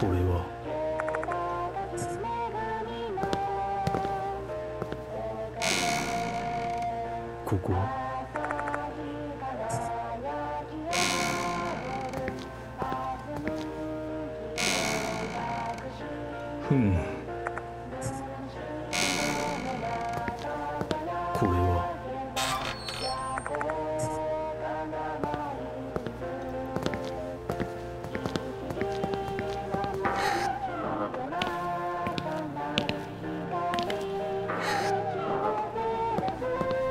これは。ここはこれはここは。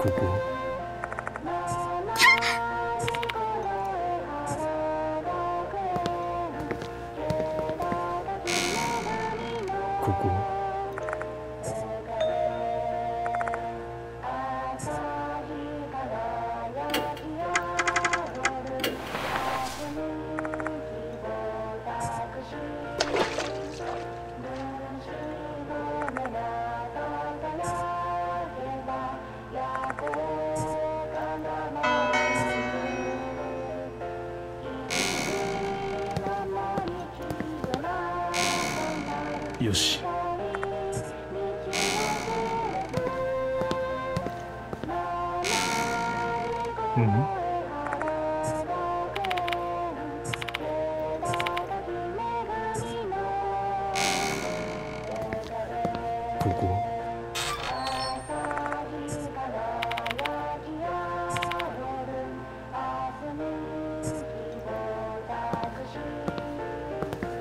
ここよし。ここ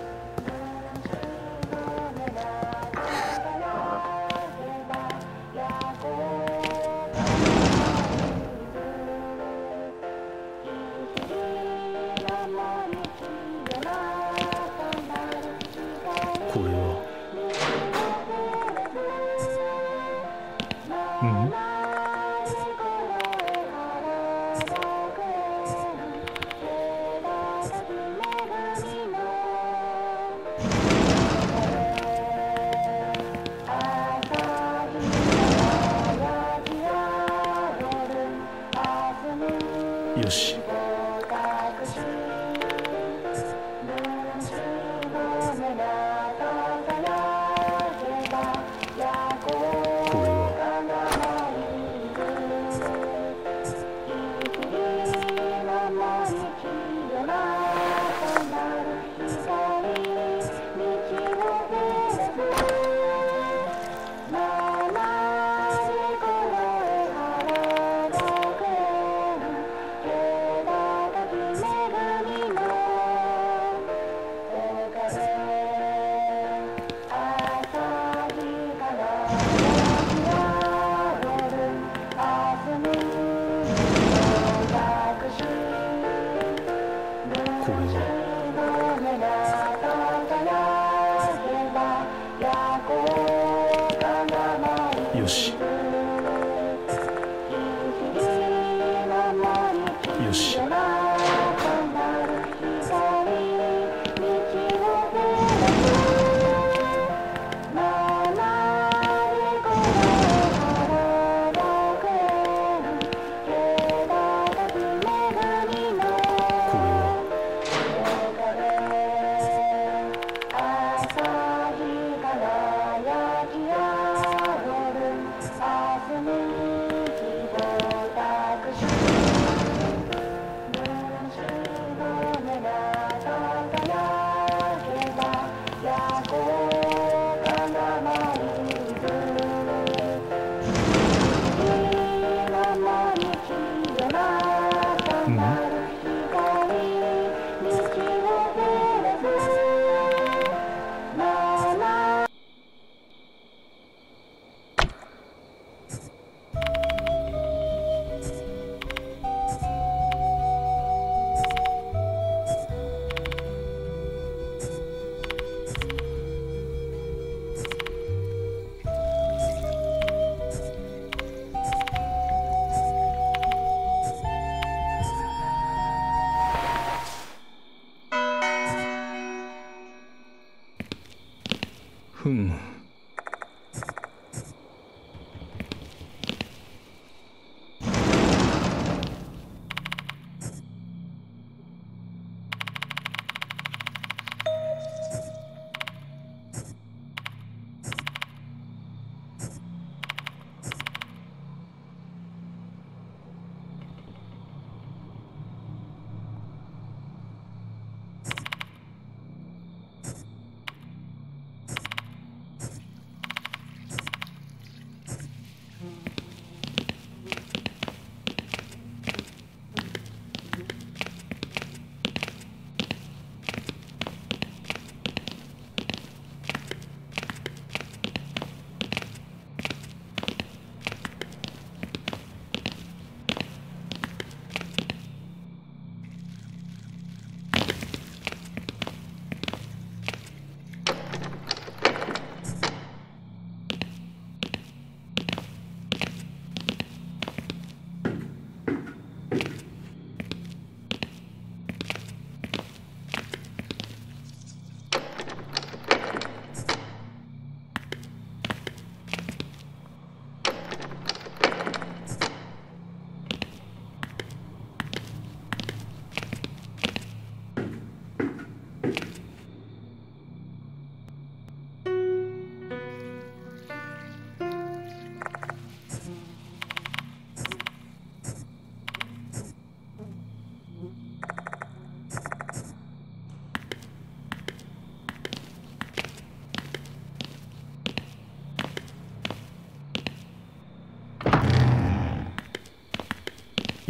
よし。よし。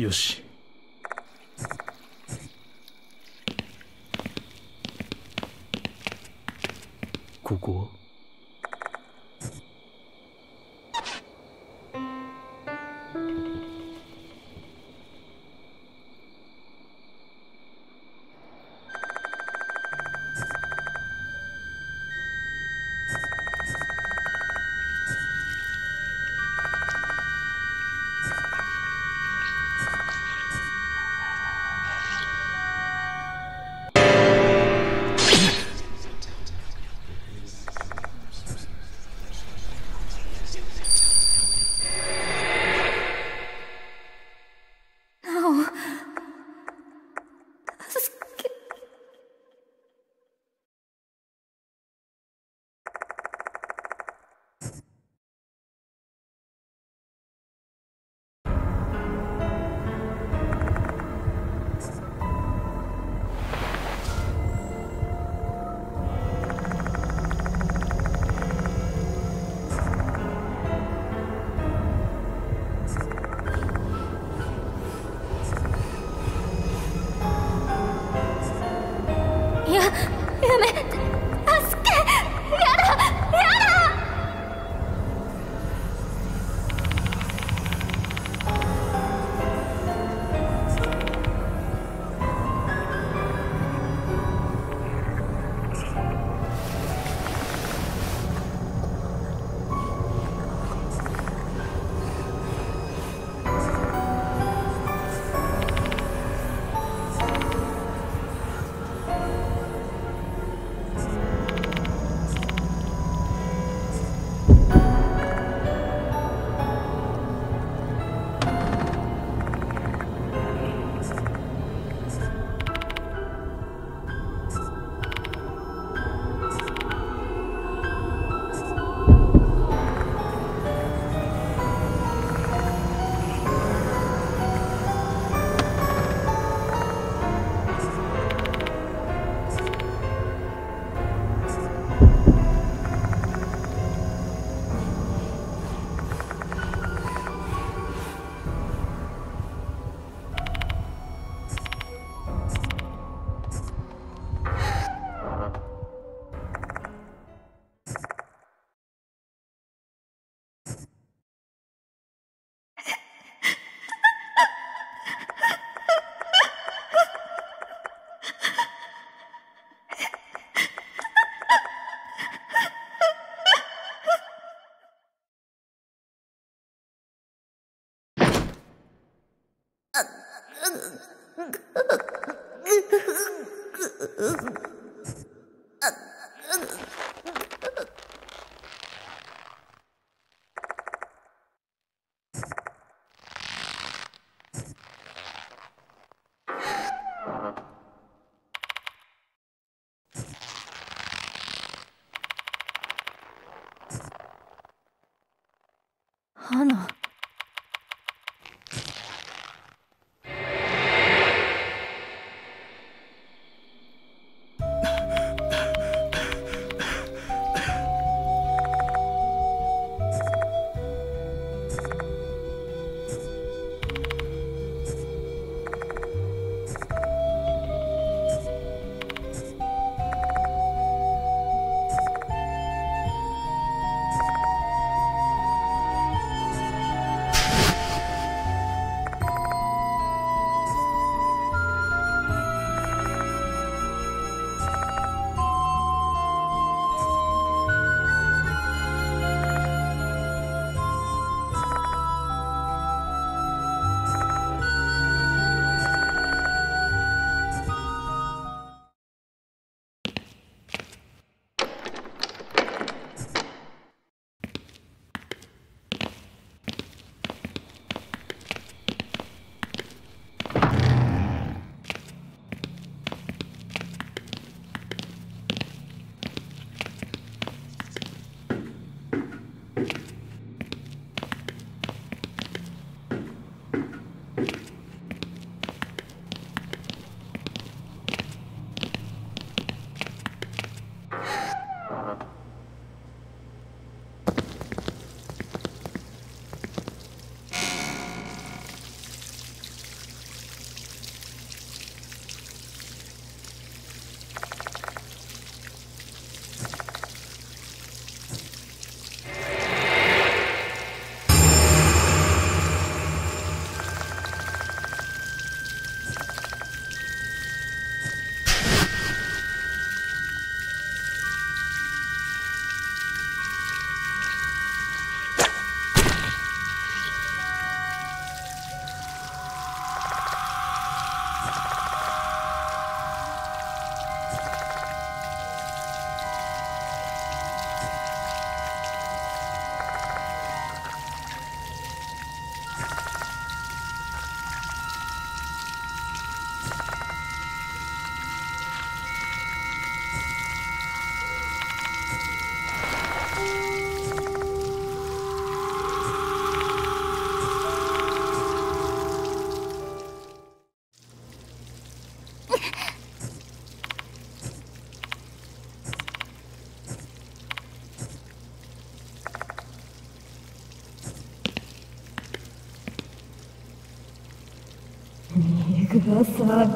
よし。ここは？花。красавица.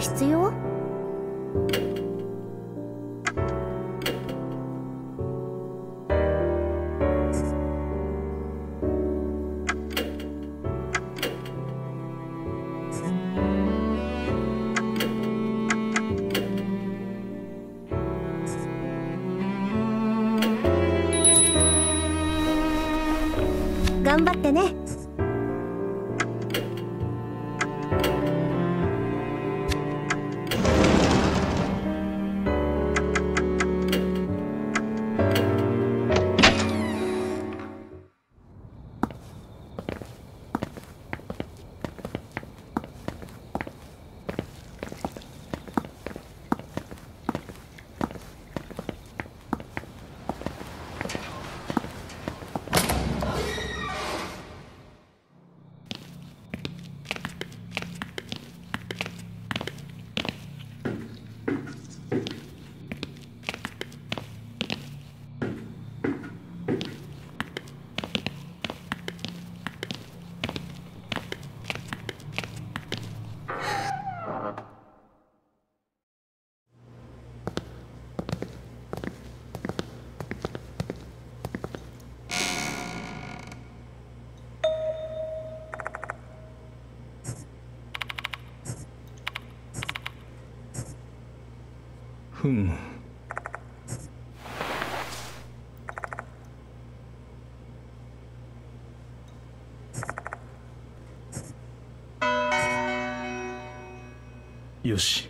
必要？頑張ってね。Hmm. よし。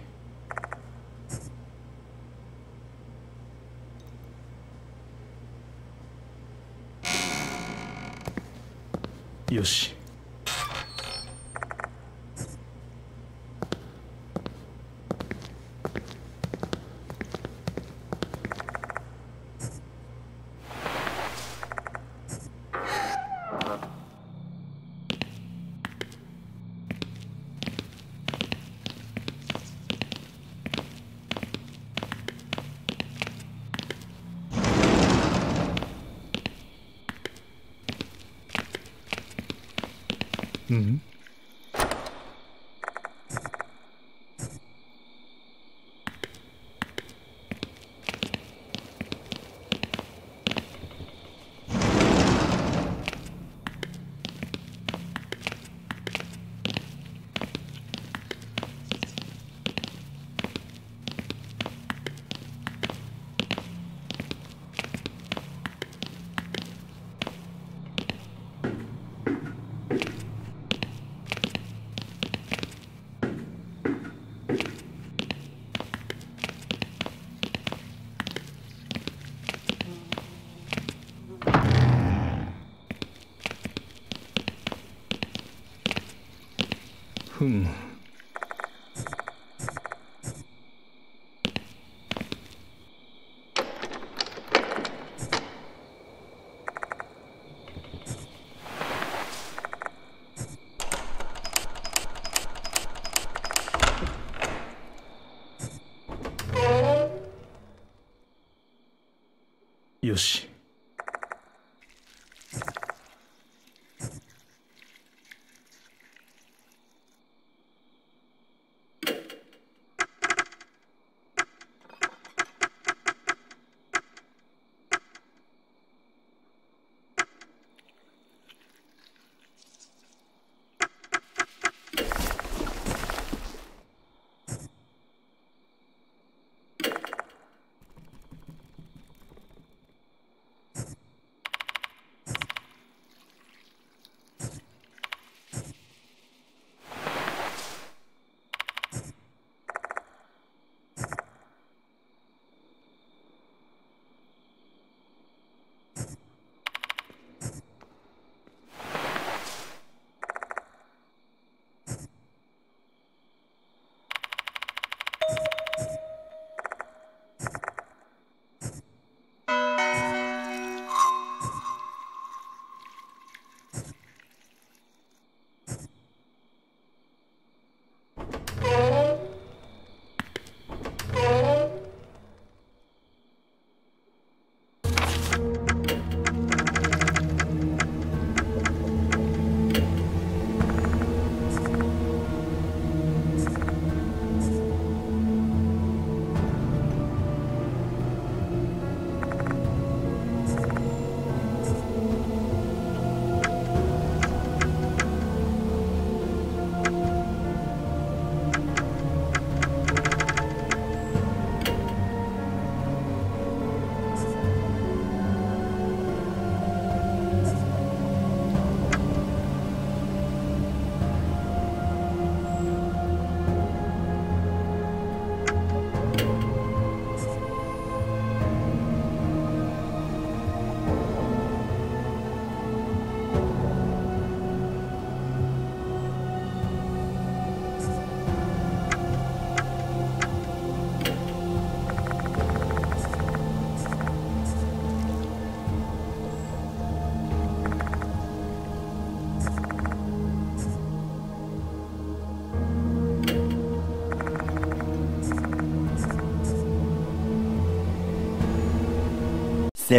よし。Mm-hmm. Hmm. よし。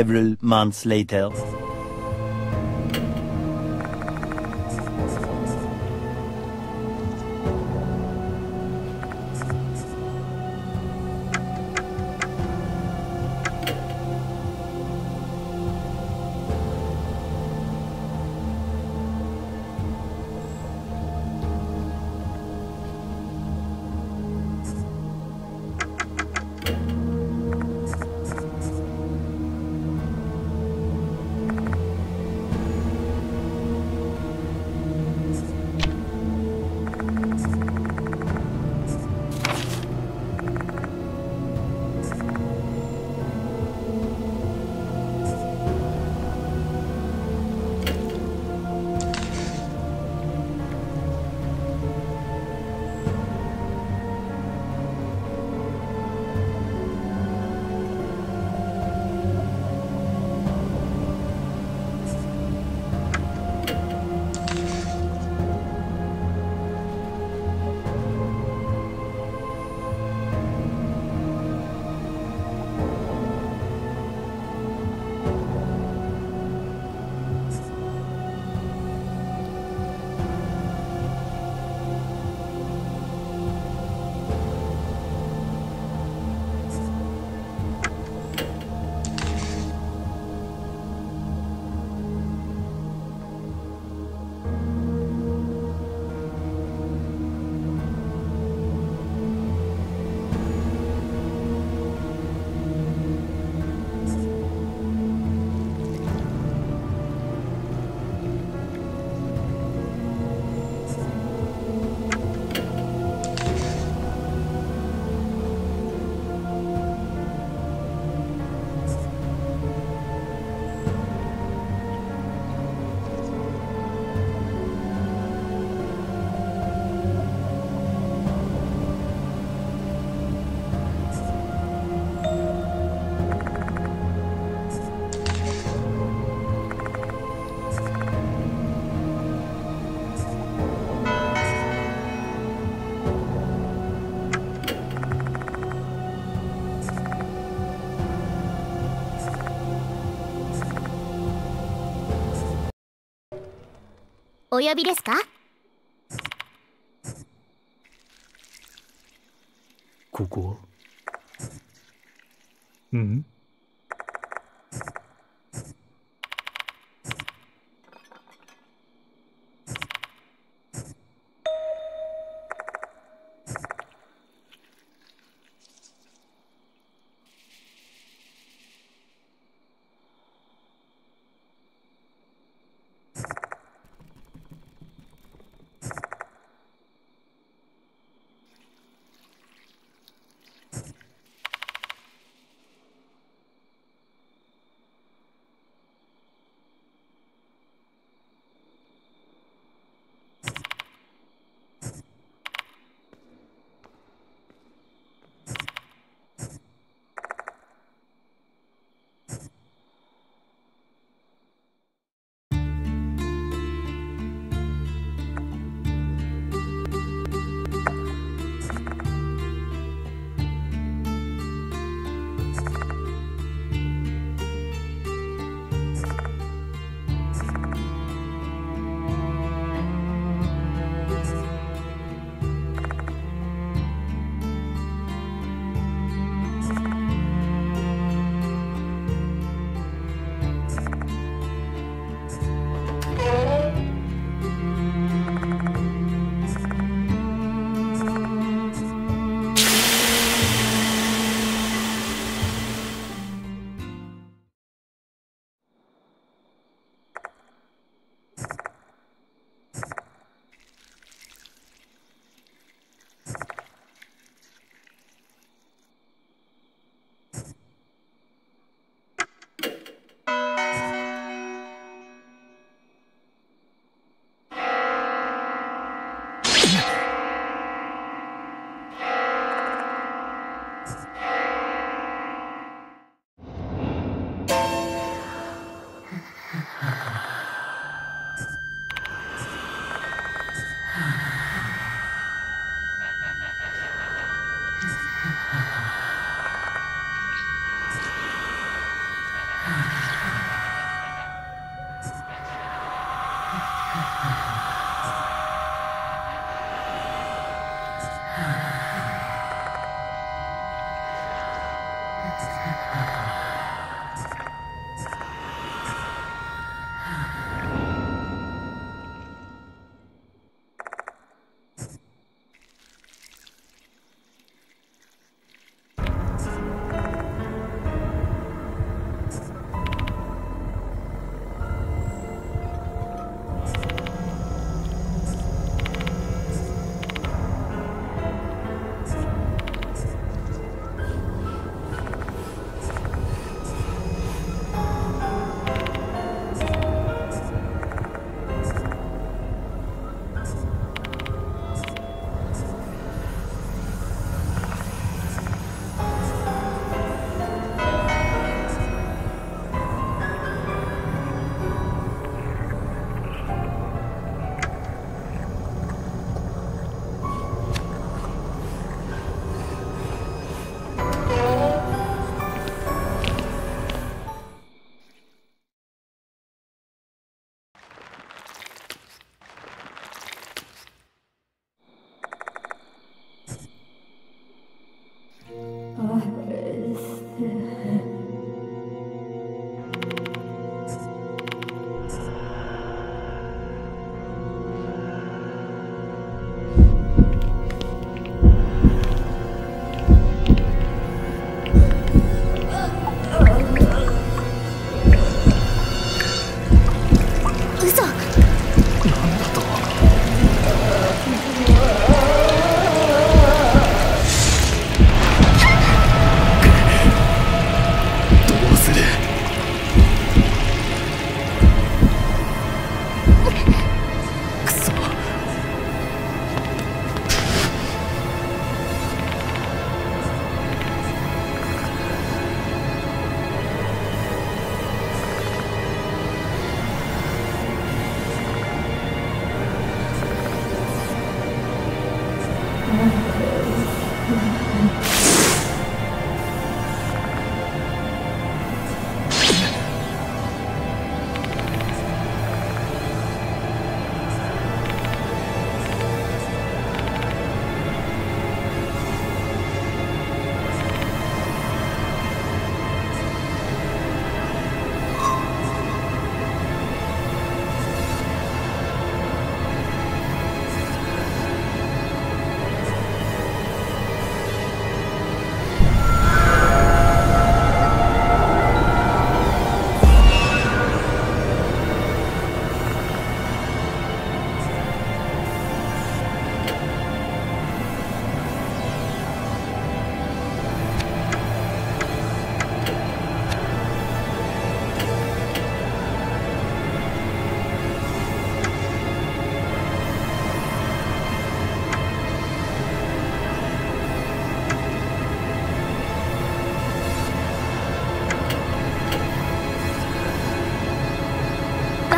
Several months later. お呼びですか？ここは？うん？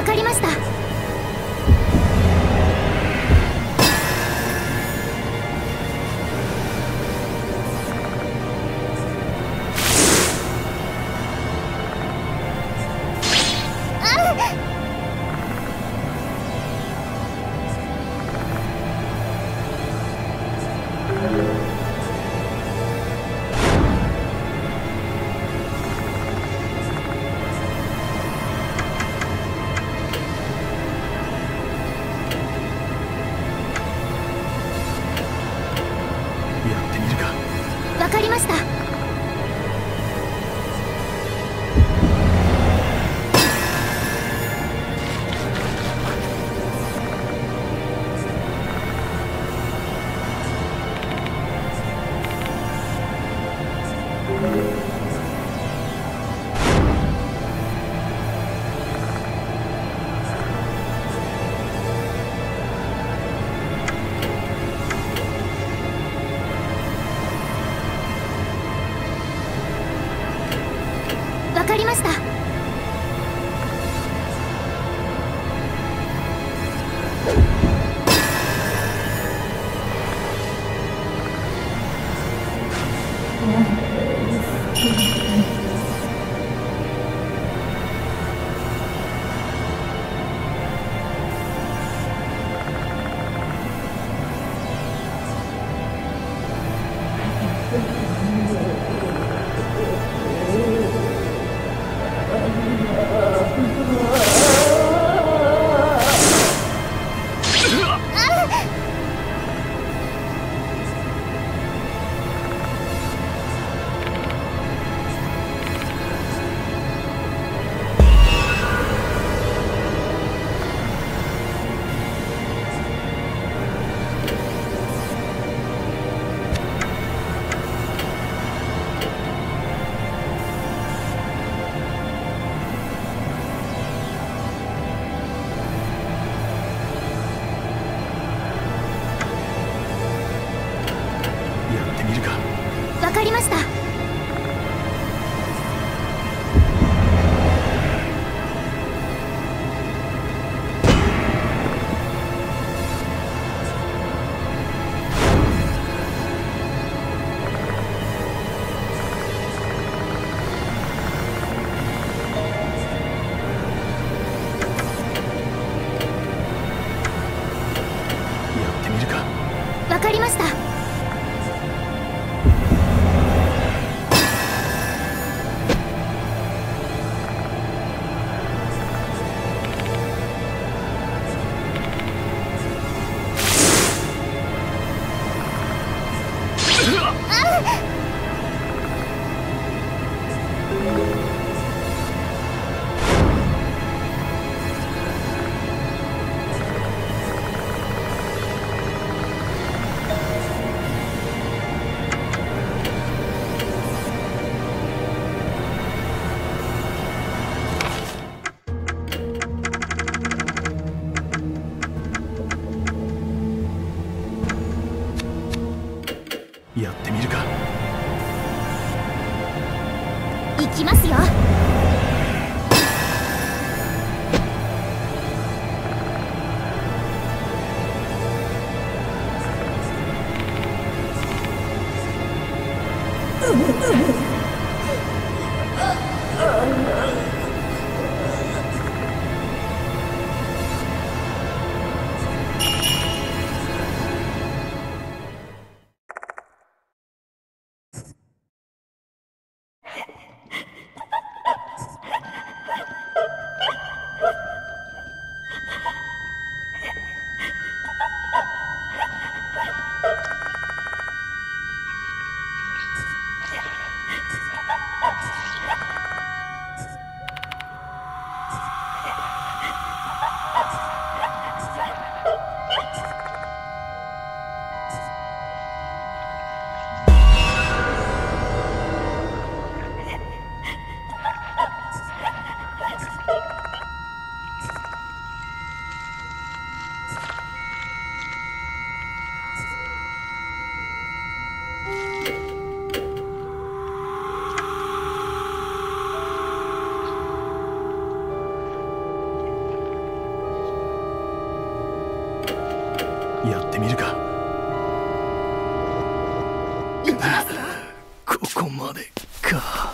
分かりました。ここまでか。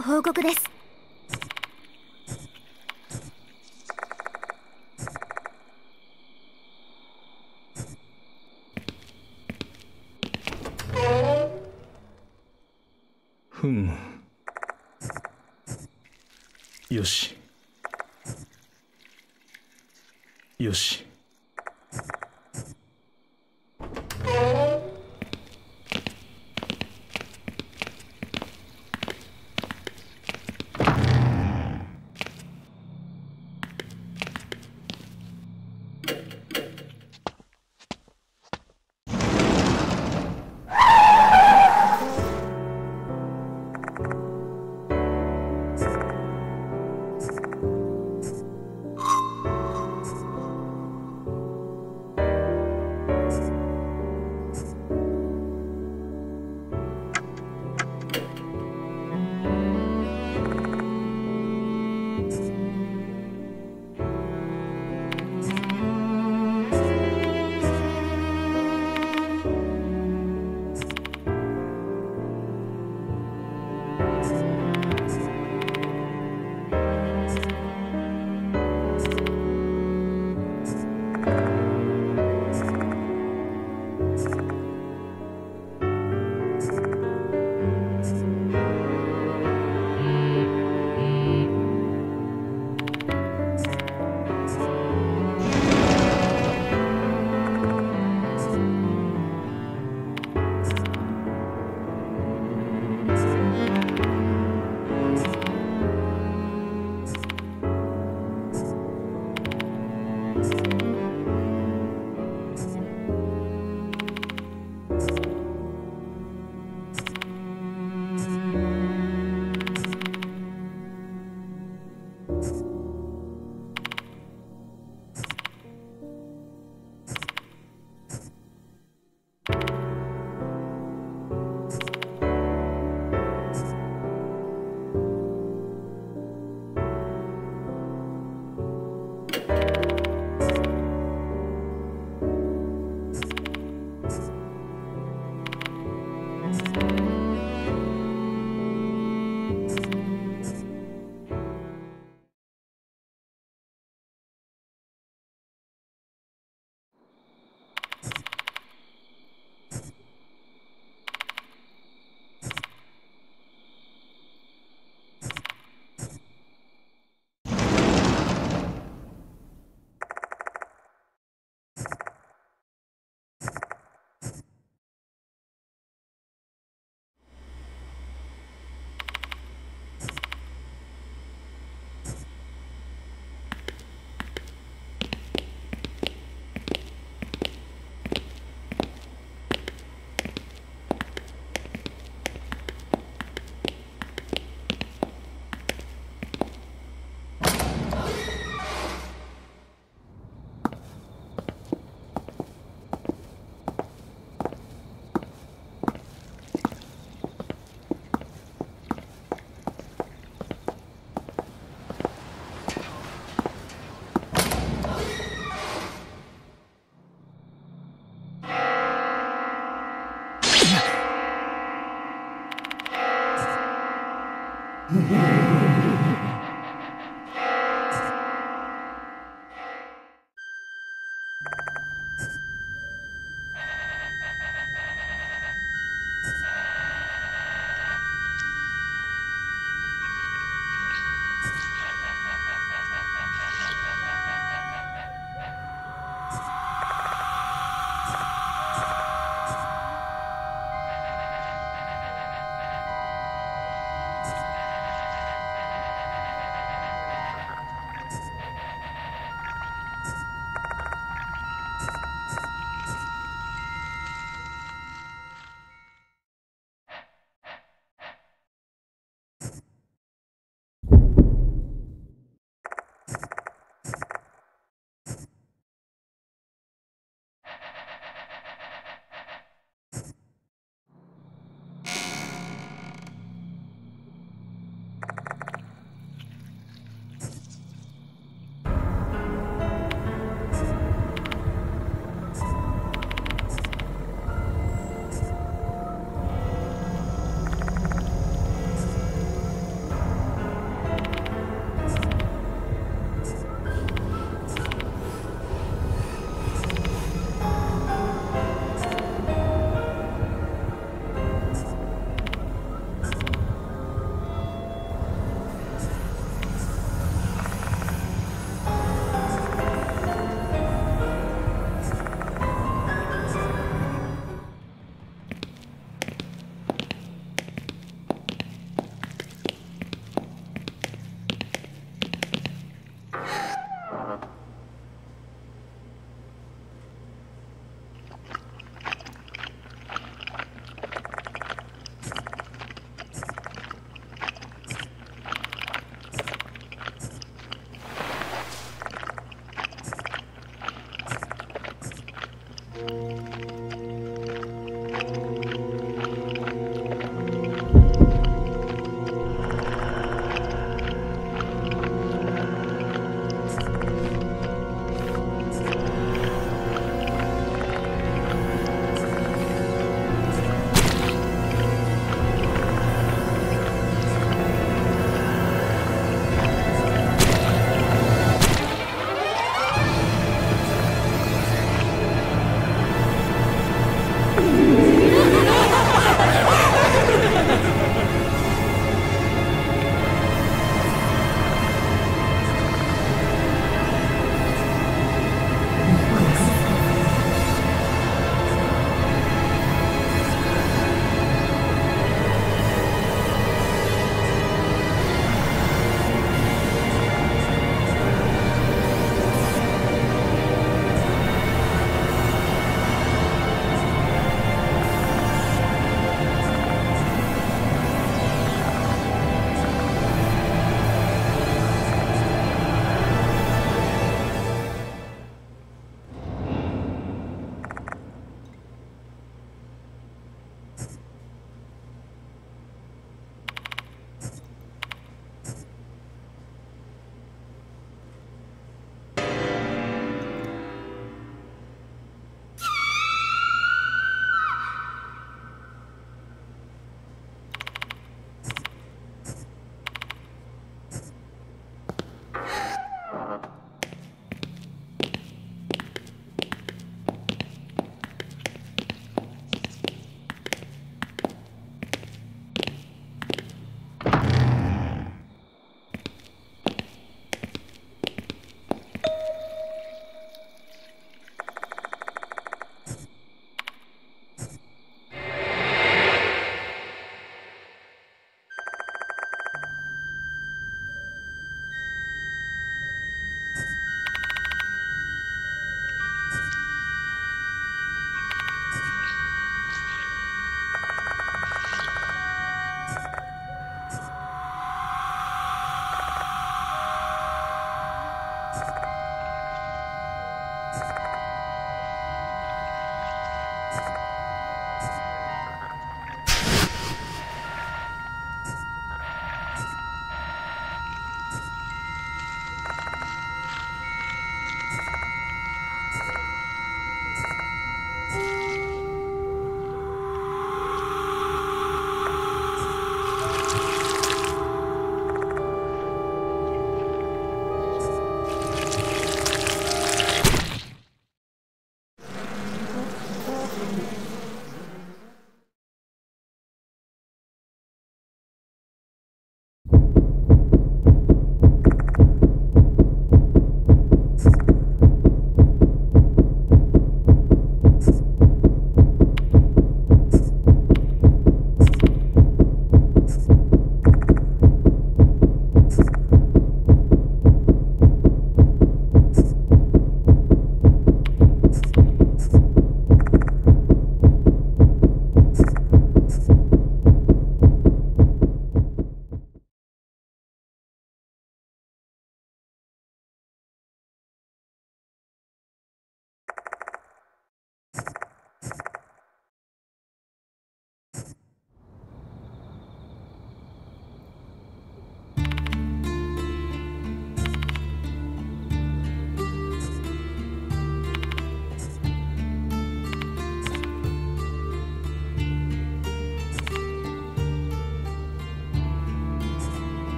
報告です。ふむ。よし。よし。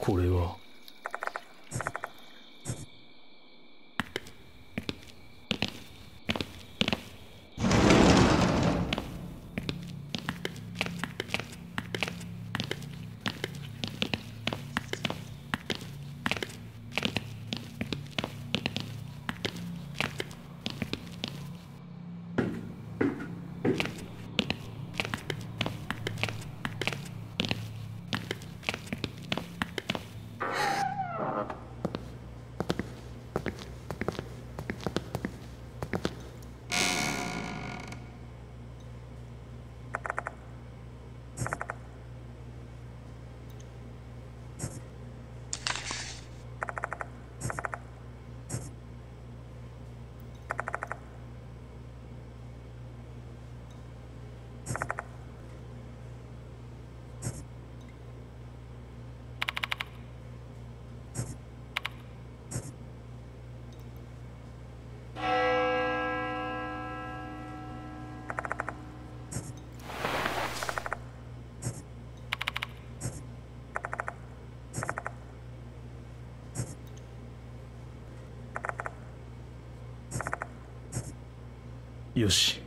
これはよし。